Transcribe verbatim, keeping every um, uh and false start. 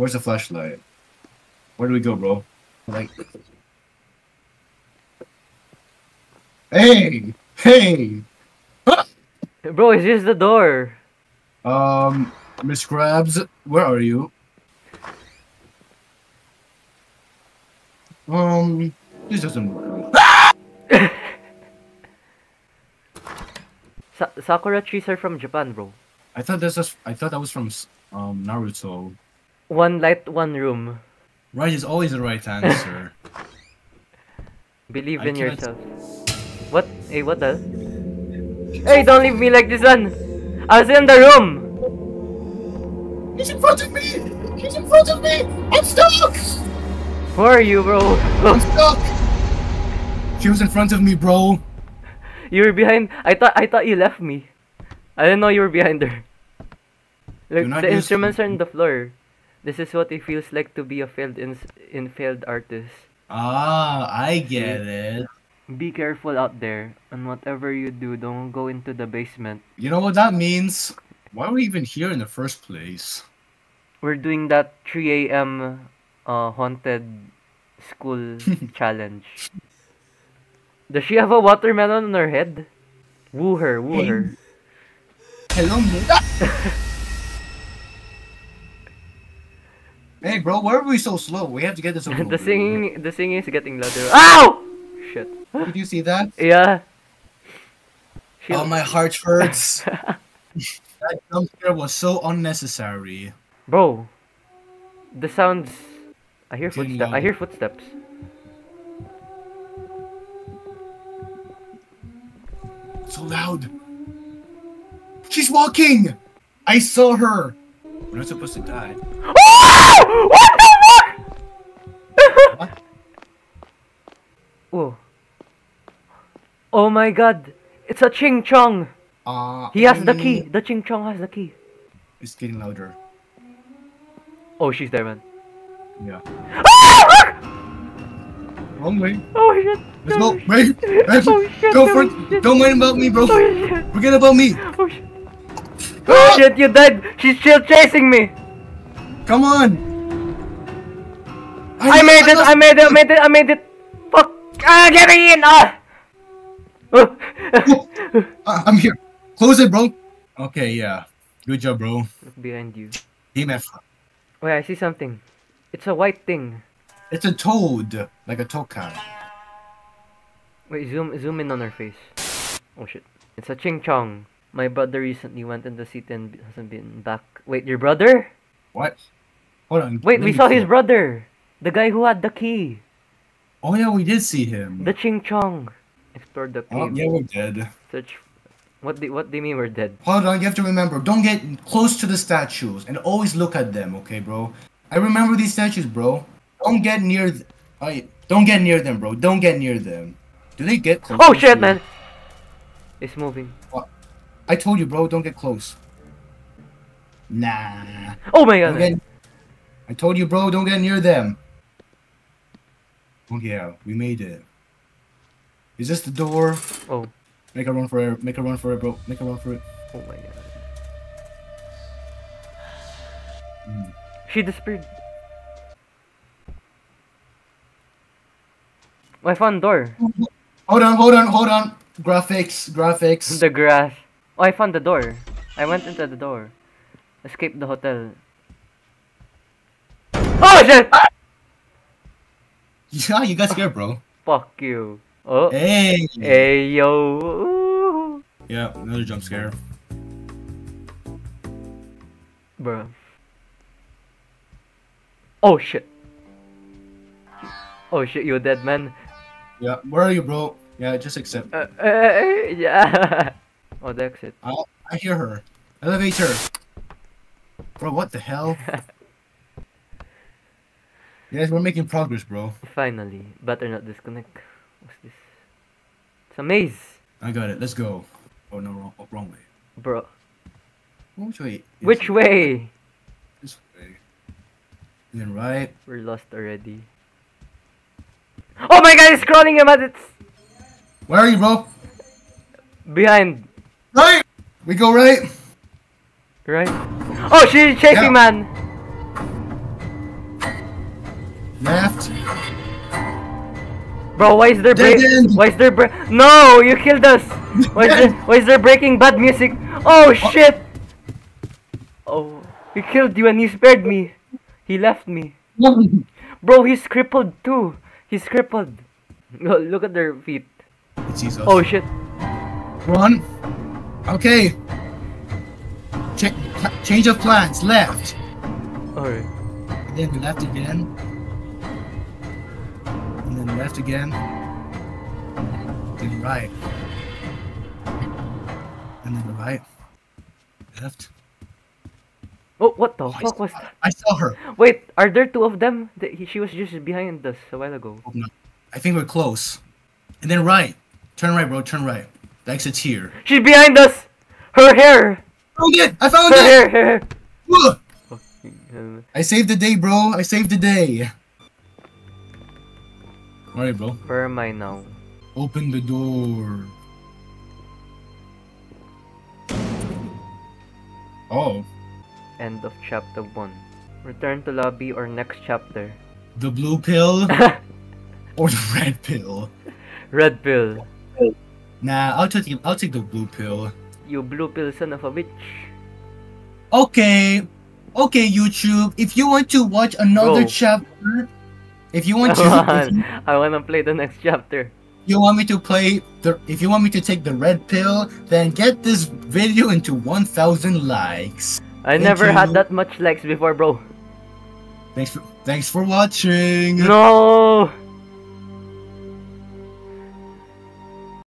Where's the flashlight? Where do we go, bro? Like, hey, hey, ah! Bro, it's just the door. Um, Miss Krabs, where are you? Um, this doesn't work. Ah! Sa Sakura trees are from Japan, bro. I thought this was. I thought that was from um Naruto. One light, one room. Right is always the right answer. Believe in I yourself. Cannot... What? Hey, what the? Hey, don't leave me like this, son. I was in the room. He's in front of me. He's in front of me. I'm stuck. Where are you, bro? I'm stuck. She was in front of me, bro. You were behind. I thought. I thought you left me. I didn't know you were behind her. Look, the instruments are on the floor. This is what it feels like to be a failed in, in failed artist. Ah, I get it. Be careful out there, and whatever you do, don't go into the basement. You know what that means? Why are we even here in the first place? We're doing that three A M uh, haunted school challenge. Does she have a watermelon on her head? Woo her, woo hey. her. Hello, Muda. Hey bro, why are we so slow? We have to get this over. the singing, the singing is getting louder. Ow! Shit. Did you see that? Yeah. She oh, my heart hurts. That jump scare was so unnecessary. Bro, the sounds. I hear footsteps. I hear footsteps. So loud. She's walking. I saw her. We're not supposed to die. What the fuck? What? Whoa. Oh my god. It's a Ching Chong. Uh, he has um, the key. The Ching Chong has the key. It's getting louder. Oh, she's there, man. Yeah. Wrong way. Oh shit. Let's go. Wait. Oh, shit. Go for oh, it. Don't worry about me, bro. Oh, shit. Forget about me. Oh shit. Oh shit, you died. She's still chasing me. Come on! I, I, made it, I made it! I made it! I made it! I made it! Fuck! Ah, get me in! Ah! Oh. uh, I'm here. Close it, bro. Okay, yeah. Good job, bro. Look behind you. Team effort. Wait, I see something. It's a white thing. It's a toad, like a toucan. Wait, zoom, zoom in on her face. Oh shit! It's a Ching Chong. My brother recently went in the city and hasn't been back. Wait, your brother? What? Hold on. Wait, we saw his brother! The guy who had the key! Oh yeah, we did see him! The Ching Chong! Explore the cave. Oh yeah, we're dead. Search... What do, what do you mean we're dead? Hold on, you have to remember, don't get close to the statues and always look at them, okay bro? I remember these statues, bro. Don't get near... Th I, don't get near them, bro. Don't get near them. Do they get close? Oh shit, man! It's moving. What? I told you, bro, don't get close. Nah. Oh my god. Get... I told you, bro, don't get near them. Oh yeah, we made it. Is this the door? Oh. Make a run for it. Make a run for it, bro. Make a run for it. Oh my god. Mm. She disappeared. Oh, I found door. Hold on, hold on, hold on. Graphics, graphics. The graph. Oh, I found the door. I went into the door. Escape the hotel. Oh shit! Yeah, you got scared, bro. Fuck you. Oh. Hey. Hey yo. Yeah, another jump scare. Bro. Oh shit. Oh shit, you're dead, man. Yeah, where are you, bro? Yeah, just accept. Uh, uh, yeah. Oh, the exit. Oh, I hear her. Elevator. Bro, what the hell? Guys, we're making progress, bro. Finally. Better not disconnect. What's this? It's a maze! I got it, let's go. Oh no, wrong, wrong way. Bro. Which way? Which it? way? This way. And then right. We're lost already. Oh my god, it's crawling him at its... Where are you, bro? Behind. Right! We go right! Right? Oh, she's chasing, yeah. man! Left. Bro, why is there break? Why is there break? No, you killed us. Why is there? Why is there Breaking Bad music? Oh shit! Oh, he killed you and he spared me. He left me. Bro, he's crippled too. He's crippled. Look at their feet. It's Jesus. Oh shit! Run. Okay. Check. Change of plans. Left. Alright. And then left again. And then left again. Then right. And then the right. Left. Oh, what the oh, fuck was that? I saw her. Wait, are there two of them? She was just behind us a while ago. Oh, no. I think we're close. And then right. Turn right, bro. Turn right. The exit's here. She's behind us. Her hair. I found it. I found her it. Hair, hair, hair. Look. I saved the day, bro. I saved the day. Alright, bro. Where am I now? Open the door. Oh. End of chapter one. Return to lobby or next chapter. The blue pill or the red pill. Red pill. Nah, I'll take I'll take the blue pill. You blue pill son of a bitch. Okay. Okay, YouTube, if you want to watch another Bro. chapter, if you want to, you, I want to play the next chapter. You want me to play the? If you want me to take the red pill, then get this video into one thousand likes. I Thank never you. had that much likes before, bro. Thanks for thanks for watching. No.